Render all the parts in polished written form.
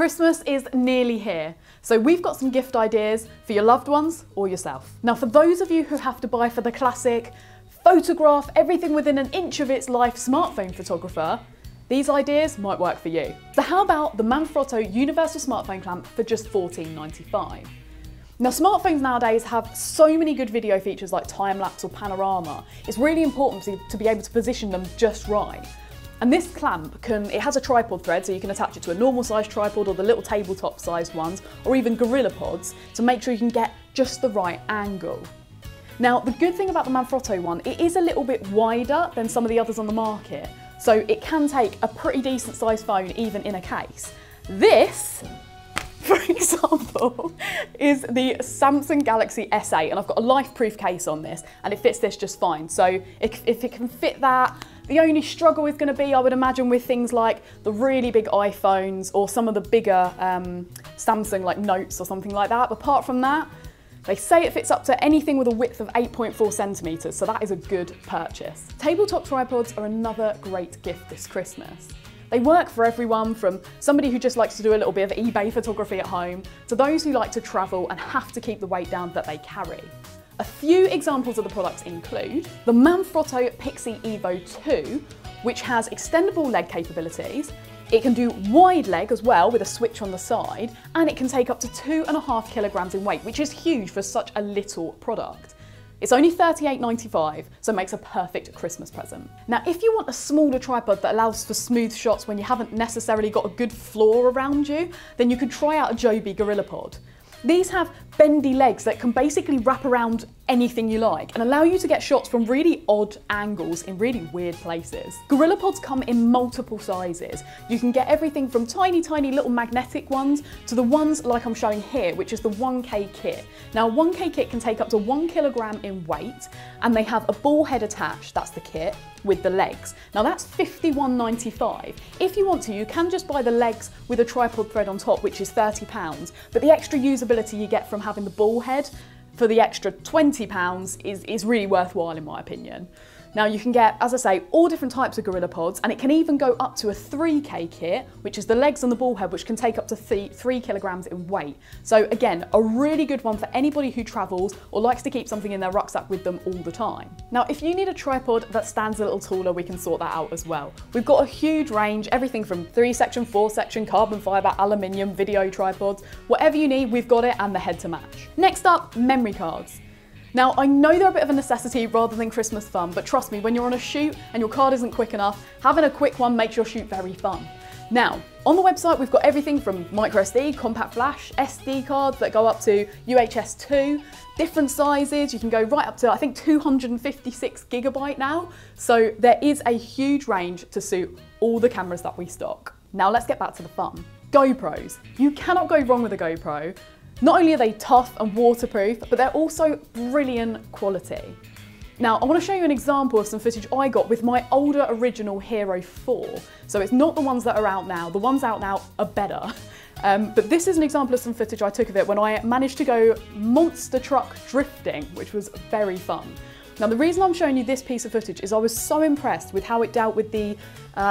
Christmas is nearly here, so we've got some gift ideas for your loved ones or yourself. Now, for those of you who have to buy for the classic photograph everything within an inch of its life smartphone photographer, these ideas might work for you. So how about the Manfrotto Universal Smartphone Clamp for just $14.95? Now, smartphones nowadays have so many good video features like time-lapse or panorama. It's really important to be able to position them just right. And this clamp it has a tripod thread, so you can attach it to a normal sized tripod or the little tabletop sized ones, or even GorillaPods, to make sure you can get just the right angle. Now, the good thing about the Manfrotto one, it is a little bit wider than some of the others on the market, so it can take a pretty decent sized phone even in a case. This, for example, is the Samsung Galaxy S8, and I've got a LifeProof case on this, and it fits this just fine. So if it can fit that, the only struggle is going to be, I would imagine, with things like the really big iPhones or some of the bigger Samsung like Notes or something like that. But apart from that, they say it fits up to anything with a width of 8.4 centimeters, so that is a good purchase. Tabletop tripods are another great gift this Christmas. They work for everyone, from somebody who just likes to do a little bit of eBay photography at home to those who like to travel and have to keep the weight down that they carry. A few examples of the products include the Manfrotto Pixie Evo 2, which has extendable leg capabilities. It can do wide leg as well with a switch on the side, and it can take up to 2.5 kilograms in weight, which is huge for such a little product. It's only $38.95, so it makes a perfect Christmas present. Now, if you want a smaller tripod that allows for smooth shots when you haven't necessarily got a good floor around you, then you could try out a Joby GorillaPod. These have bendy legs that can basically wrap around anything you like and allow you to get shots from really odd angles in really weird places. GorillaPods come in multiple sizes. You can get everything from tiny, tiny little magnetic ones to the ones like I'm showing here, which is the 1K kit. Now, a 1K kit can take up to 1 kilogram in weight, and they have a ball head attached, that's the kit, with the legs. Now, that's $51.95. If you want to, you can just buy the legs with a tripod thread on top, which is £30, but the extra usability you get from having the ball head for the extra £20 is really worthwhile, in my opinion. Now, you can get, as I say, all different types of GorillaPods, and it can even go up to a 3K kit, which is the legs and the ball head, which can take up to 3 kilograms in weight. So again, a really good one for anybody who travels or likes to keep something in their rucksack with them all the time. Now, if you need a tripod that stands a little taller, we can sort that out as well. We've got a huge range, everything from 3-section, 4-section, carbon fiber, aluminium, video tripods, whatever you need, we've got it, and the head to match. Next up, memory cards. Now, I know they're a bit of a necessity rather than Christmas fun, but trust me, when you're on a shoot and your card isn't quick enough, having a quick one makes your shoot very fun. Now, on the website, we've got everything from microSD, compact flash, SD cards that go up to UHS-2, different sizes. You can go right up to, I think, 256 gigabyte now. So there is a huge range to suit all the cameras that we stock. Now, let's get back to the fun. GoPros. You cannot go wrong with a GoPro. Not only are they tough and waterproof, but they're also brilliant quality. Now, I want to show you an example of some footage I got with my older original Hero 4. So it's not the ones that are out now. The ones out now are better. But this is an example of some footage I took of it when I managed to go monster truck drifting, which was very fun. Now, the reason I'm showing you this piece of footage is I was so impressed with how it dealt with the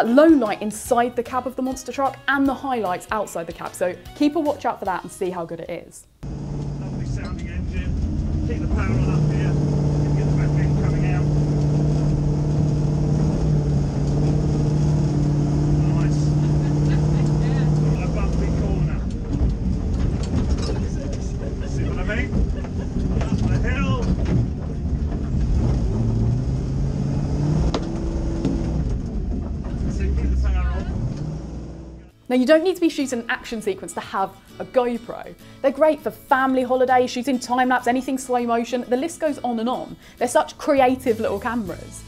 low light inside the cab of the monster truck and the highlights outside the cab. So keep a watch out for that and see how good it is. Lovely sounding engine. Keep the power on up here. You can get the back end coming out. Nice. A bumpy corner. See what I mean? Up the hill. Now, you don't need to be shooting an action sequence to have a GoPro. They're great for family holidays, shooting time-lapse, anything slow motion, the list goes on and on. They're such creative little cameras.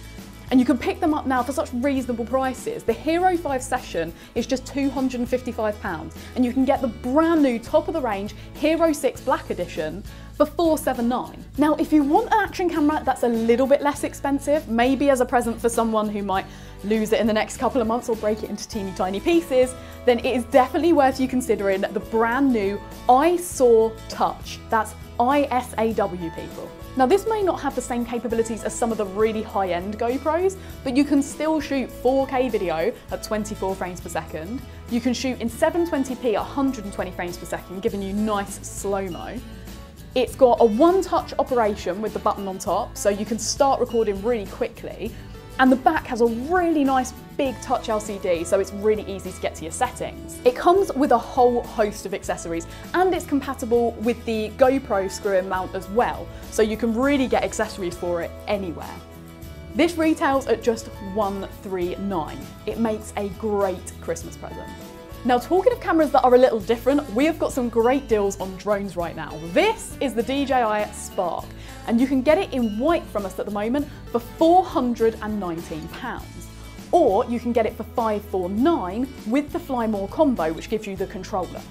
And you can pick them up now for such reasonable prices. The Hero 5 Session is just £255, and you can get the brand new top-of-the-range Hero 6 Black Edition for $479. Now, if you want an action camera that's a little bit less expensive, maybe as a present for someone who might lose it in the next couple of months or break it into teeny tiny pieces, then it is definitely worth you considering the brand new iSaw Touch. That's ISAW, people. Now this may not have the same capabilities as some of the really high-end GoPros, but you can still shoot 4K video at 24 frames per second. You can shoot in 720p at 120 frames per second, giving you nice slow-mo. It's got a one-touch operation with the button on top, so you can start recording really quickly. And the back has a really nice big touch LCD, so it's really easy to get to your settings. It comes with a whole host of accessories, and it's compatible with the GoPro screw-in mount as well, so you can really get accessories for it anywhere. This retails at just $139. It makes a great Christmas present. Now, talking of cameras that are a little different, we have got some great deals on drones right now. This is the DJI Spark, and you can get it in white from us at the moment for £419. Or you can get it for £549 with the Fly More combo, which gives you the controller.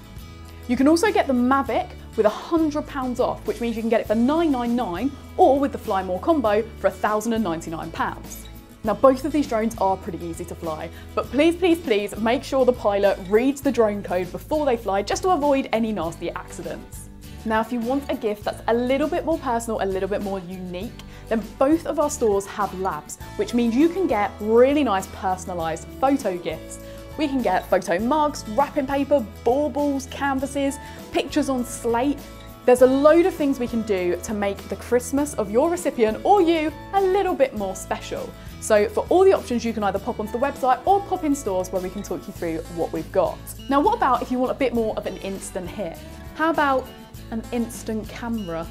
You can also get the Mavic with £100 off, which means you can get it for £999 or with the Fly More combo for £1,099. Now, both of these drones are pretty easy to fly, but please, please, please make sure the pilot reads the drone code before they fly, just to avoid any nasty accidents. Now, if you want a gift that's a little bit more personal, a little bit more unique, then both of our stores have labs, which means you can get really nice personalised photo gifts. We can get photo mugs, wrapping paper, baubles, canvases, pictures on slate. There's a load of things we can do to make the Christmas of your recipient or you a little bit more special. So for all the options, you can either pop onto the website or pop in stores where we can talk you through what we've got. Now, what about if you want a bit more of an instant hit? How about an instant camera?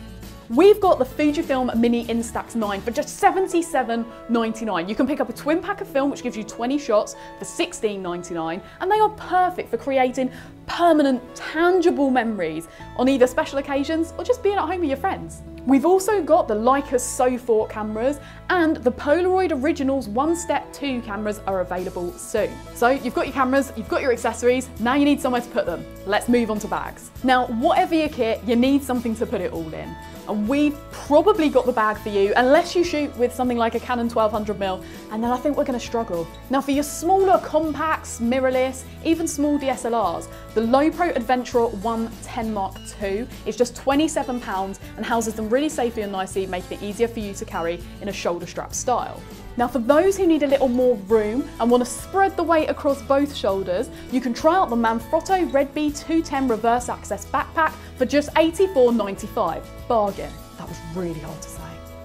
We've got the Fujifilm Mini Instax 9 for just $77.99. You can pick up a twin pack of film, which gives you 20 shots for $16.99, and they are perfect for creating permanent, tangible memories on either special occasions or just being at home with your friends. We've also got the Leica Sofort cameras, and the Polaroid Originals One Step 2 cameras are available soon. So you've got your cameras, you've got your accessories, now you need somewhere to put them. Let's move on to bags. Now, whatever your kit, you need something to put it all in. And we've probably got the bag for you, unless you shoot with something like a Canon 1200mm, and then I think we're going to struggle. Now, for your smaller compacts, mirrorless, even small DSLRs, the LoPro Adventurer 110 Mark II is just £27 and houses them really safely and nicely, making it easier for you to carry in a shoulder strap style. Now, for those who need a little more room and want to spread the weight across both shoulders, you can try out the Manfrotto Red B 210 Reverse Access Backpack for just $84.95. Bargain. That was really hard to say.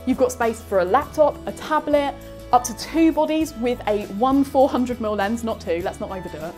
You've got space for a laptop, a tablet, up to two bodies with a 1 400mm lens, not two, let's not overdo it.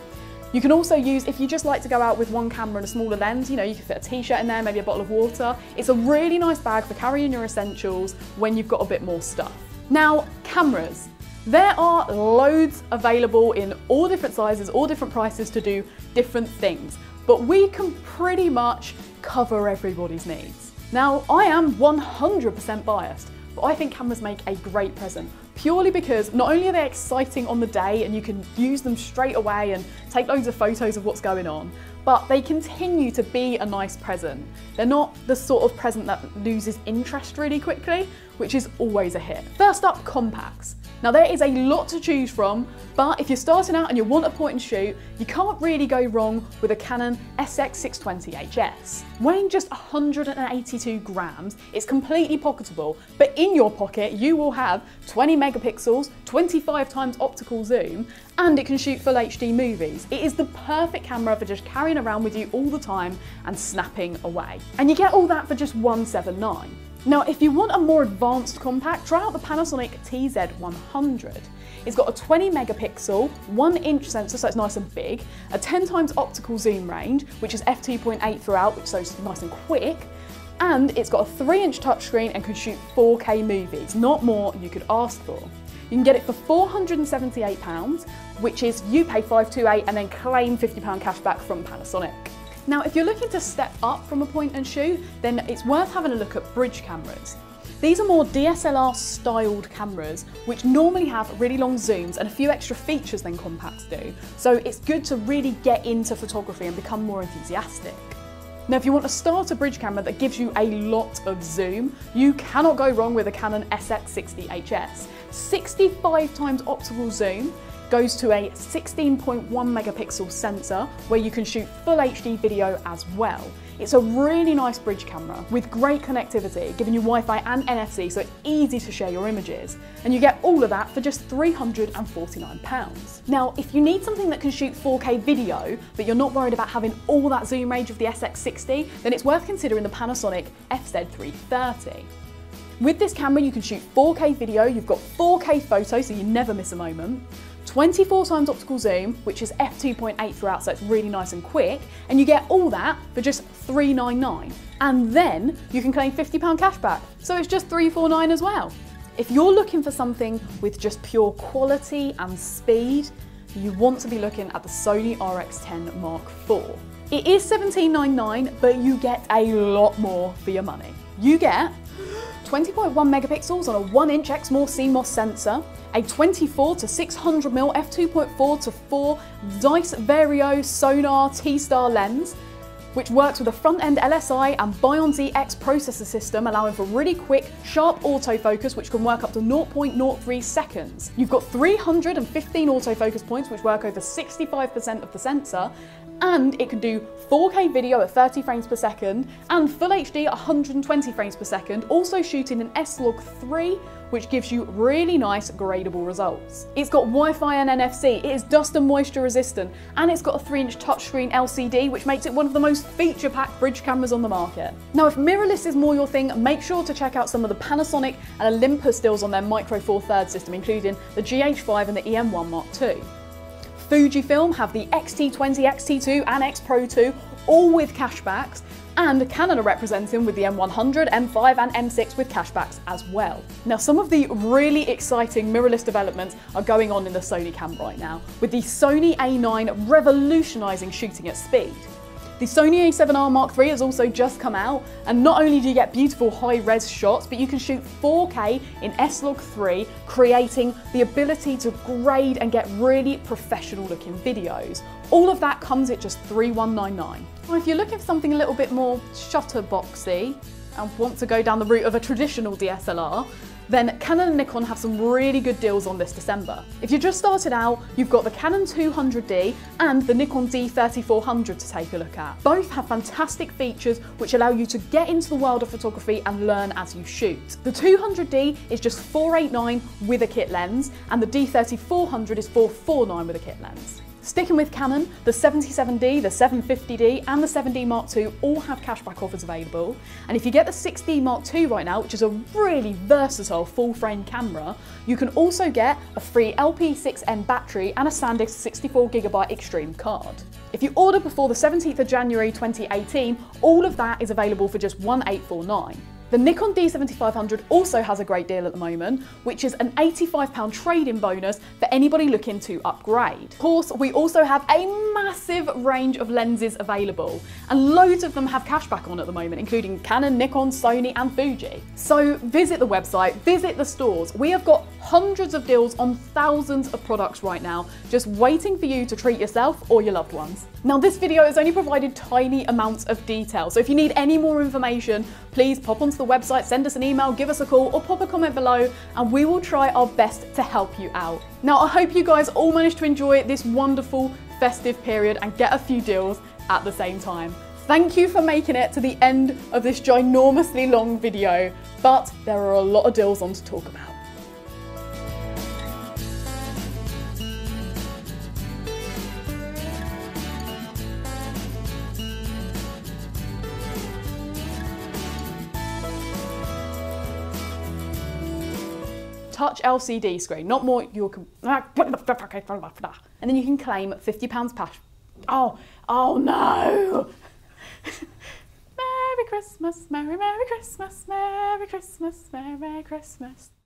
You can also use, if you just like to go out with one camera and a smaller lens, you know, you can fit a t-shirt in there, maybe a bottle of water. It's a really nice bag for carrying your essentials when you've got a bit more stuff. Now, cameras. There are loads available in all different sizes, all different prices to do different things, but we can pretty much cover everybody's needs. Now, I am 100% biased, but I think cameras make a great present, purely because not only are they exciting on the day and you can use them straight away and take loads of photos of what's going on, but they continue to be a nice present. They're not the sort of present that loses interest really quickly, which is always a hit. First up, compacts. Now, there is a lot to choose from, but if you're starting out and you want a point and shoot, you can't really go wrong with a Canon SX620 HS. Weighing just 182 grams, it's completely pocketable, but in your pocket you will have 20 megapixels, 25 times optical zoom, and it can shoot full HD movies. It is the perfect camera for just carrying around with you all the time and snapping away. And you get all that for just $179. Now, if you want a more advanced compact, try out the Panasonic TZ100. It's got a 20 megapixel, 1-inch sensor, so it's nice and big, a 10 times optical zoom range, which is f/2.8 throughout, which so it's nice and quick, and it's got a 3-inch touchscreen and can shoot 4K movies. Not more you could ask for. You can get it for £478, which is you pay £528 and then claim £50 cash back from Panasonic. Now, if you're looking to step up from a point and shoot, then it's worth having a look at bridge cameras. These are more DSLR styled cameras, which normally have really long zooms and a few extra features than compacts do. So it's good to really get into photography and become more enthusiastic. Now, if you want to start a bridge camera that gives you a lot of zoom, you cannot go wrong with a Canon SX60 HS. 65 times optical zoom, goes to a 16.1 megapixel sensor where you can shoot full HD video as well. It's a really nice bridge camera with great connectivity, giving you Wi-Fi and NFC, so it's easy to share your images. And you get all of that for just £349. Now, if you need something that can shoot 4K video, but you're not worried about having all that zoom range of the SX60, then it's worth considering the Panasonic FZ330. With this camera, you can shoot 4K video, you've got 4K photo, so you never miss a moment, 24 times optical zoom, which is f2.8 throughout, so it's really nice and quick, and you get all that for just £399. And then you can claim £50 cashback, so it's just £349 as well. If you're looking for something with just pure quality and speed, you want to be looking at the Sony RX10 Mark IV. It is £1799, but you get a lot more for your money. You get 20.1 megapixels on a 1-inch Exmor CMOS sensor, a 24 to 600mm f2.4 to 4 Zeiss Vario Sonar T Star lens, which works with a front-end LSI and BIONZ X processor system, allowing for really quick, sharp autofocus, which can work up to 0.03 seconds. You've got 315 autofocus points, which work over 65% of the sensor, and it can do 4K video at 30 frames per second and full HD at 120 frames per second, also shooting in S-Log3, which gives you really nice gradable results. It's got Wi-Fi and NFC, it is dust and moisture resistant, and it's got a 3-inch touchscreen LCD, which makes it one of the most feature-packed bridge cameras on the market. Now, if mirrorless is more your thing, make sure to check out some of the Panasonic and Olympus deals on their Micro Four Thirds system, including the GH5 and the EM1 Mark II. Fujifilm have the X-T20, X-T2 and X-Pro2, all with cashbacks, and Canon are representing with the M100, M5 and M6 with cashbacks as well. Now, some of the really exciting mirrorless developments are going on in the Sony camp right now, with the Sony A9 revolutionising shooting at speed. The Sony A7R Mark III has also just come out, and not only do you get beautiful high-res shots, but you can shoot 4K in S-Log3, creating the ability to grade and get really professional-looking videos. All of that comes at just £3,199. Well, if you're looking for something a little bit more shutterboxy and want to go down the route of a traditional DSLR, then Canon and Nikon have some really good deals on this December. If you just started out, you've got the Canon 200D and the Nikon D3400 to take a look at. Both have fantastic features which allow you to get into the world of photography and learn as you shoot. The 200D is just £489 with a kit lens, and the D3400 is £449 with a kit lens. Sticking with Canon, the 77D, the 750D and the 7D Mark II all have cashback offers available, and if you get the 6D Mark II right now, which is a really versatile full-frame camera, you can also get a free LP6N battery and a SanDisk 64GB Extreme card. If you order before the 17th of January 2018, all of that is available for just £1,849. The Nikon D7500 also has a great deal at the moment, which is an £85 trade-in bonus for anybody looking to upgrade. Of course, we also have a massive range of lenses available, and loads of them have cashback on at the moment, including Canon, Nikon, Sony and Fuji. So visit the website, visit the stores. We have got hundreds of deals on thousands of products right now, just waiting for you to treat yourself or your loved ones. Now, this video has only provided tiny amounts of detail, so if you need any more information, please pop onto the website, send us an email, give us a call, or pop a comment below, and we will try our best to help you out. Now, I hope you guys all managed to enjoy this wonderful festive period and get a few deals at the same time. Thank you for making it to the end of this ginormously long video, but there are a lot of deals on to talk about. Touch LCD screen, not more, you'll, and then you can claim £50 cash. Oh no! Merry Christmas, Merry Christmas, Merry Christmas, Merry Christmas.